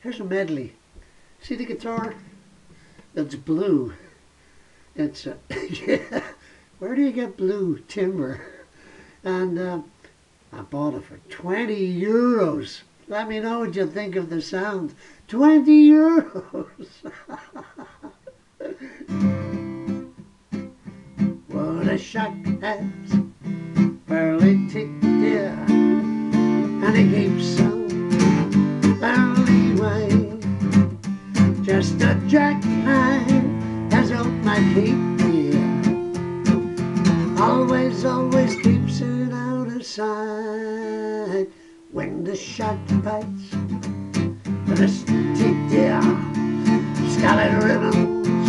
Here's a medley. See the guitar? It's blue. It's yeah. Where do you get blue timber? And I bought it for 20 euros. Let me know what you think of the sound. 20 euros. What a shock at Burley Titia, and he keeps on early way. Just a jackknife has up my feet here. Always, always keeps it out of sight. When the shark bites, Mr. Titia, Scarlet Ribbons,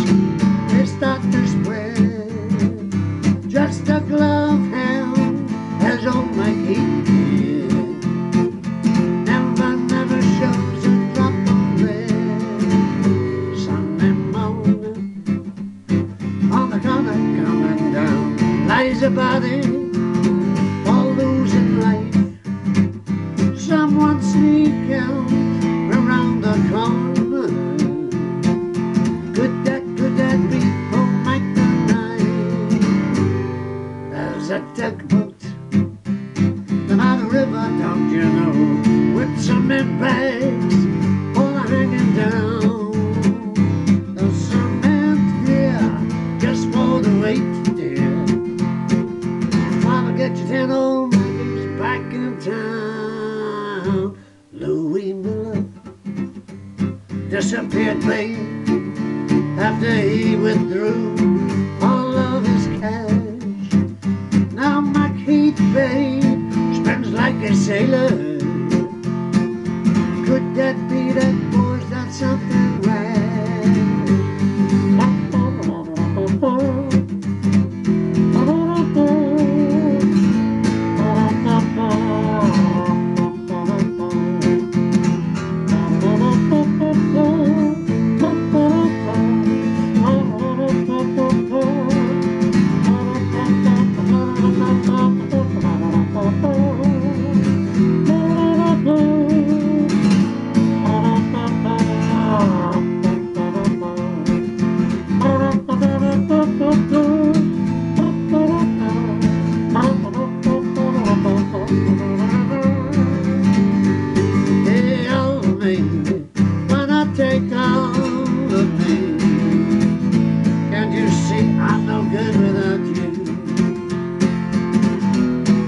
they start to spread. Just a glove hand has on my heat. Never, never shows a drop of red. Sunday morning, on the corner coming down, lies a body, all losing life. Someone sneak out around the corner. Could that be for Mike the Knife? There's a tugboat by the river, don't you know, with cement bags all hanging down. The cement here, just for the weight, dear. Father, get your tin old Maggie's back in town. Louis Miller disappeared late after he withdrew all of his cash. Now Mike Heath, babe, spends like a sailor. Could that be that boy's done something rash?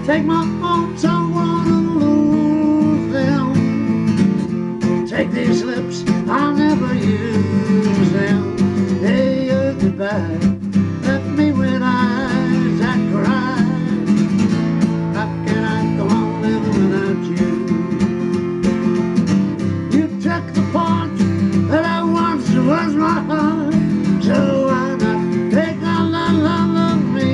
Take my arms, I wanna lose them. Take these lips, I'll never use them. Hey, you're goodbye. Let me with eyes that cry. How can I go on living without you? You took the part that I once was my heart. So why not take all the love of me?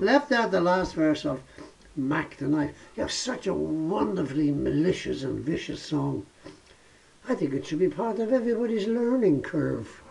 Left out the last verse of Mack the Knife. You have such a wonderfully malicious and vicious song. I think it should be part of everybody's learning curve.